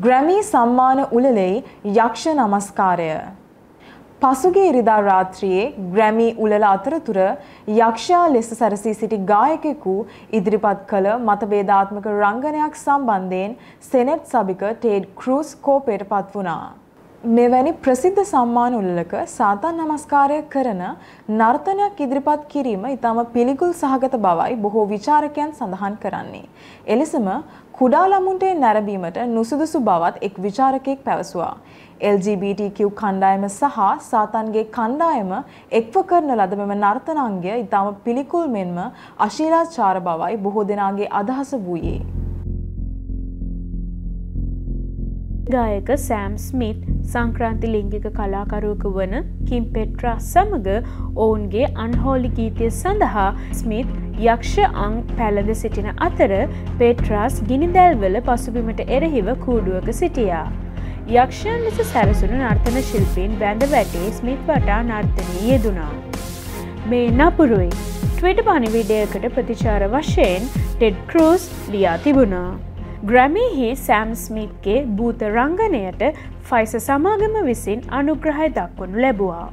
Grammy සම්මාන උළෙලේ යක්ෂ නමස්කාරය. පසුගිය ඉරිදා රාත්‍රියේ ග්‍රැමි උළෙල අතරතුර යක්ෂයා ලෙස සැරසී සිටි ගායකයෙකු ඉදිරිපත් කළ මතභේදාත්මක රංගනයක් සම්බන්ධයෙන් සෙනෙට් සභික ටෙඩ් ක්‍රූස් කෝපයට පත් වුණා. මෙවැනි ප්‍රසිද්ධ සම්මාන උළෙලක සාතන් නමස්කාරය කරන නර්තනයක් ඉදිරිපත් කිරීම ඉතාම පිළිකුල් සහගත බවයි බොහෝ විචාරකයන් සඳහන් කරන්නේ. එලෙසම කුඩා ළමුන්ට නැරඹීමට නුසුදුසු බවත් එක් විචාරකයෙක් පැවසුවා. LGBTQ කණ්ඩායම සහ සාතන්ගේ කණ්ඩායම එක්ව කරන ලද මෙම නර්තනාංගය ඉතාම පිළිකුල් මෙන්ම අශීලාචාර බවයි බොහෝ දෙනාගේ අදහස වූයේ. ගායක සෑම් ස්මිත් සංක්‍රාන්ති ලිංගික කලාකරුවෙකු වන කිම් පෙට්‍රා සමග ඔවුන්ගේ අන්හෝලි ගීතය සඳහා ස්මිත් යක්ෂ අං පැළඳ සිටින අතර පෙට්‍රාස් ගිනිදැල්වල පසුබිමට එරෙහිව කූඩුවක සිටියා. යක්ෂයන් ලෙස සැරසුණු නර්තන ශිල්පීන් බැඳ වැටේ ස්මිත් වටා නර්තනයේ යෙදුණා. මේ නපුරුයි ට්විටර් පණිවිඩයකට ප්‍රතිචාර වශයෙන් ටෙඩ් ක්‍රූස් ලියා තිබුණා. ග්‍රැමිහි සෑම් ස්මිත්ගේ භූත රංගනයට ෆයිස සමාගම විසින් අනුග්‍රහය දක්වනු ලැබුවා.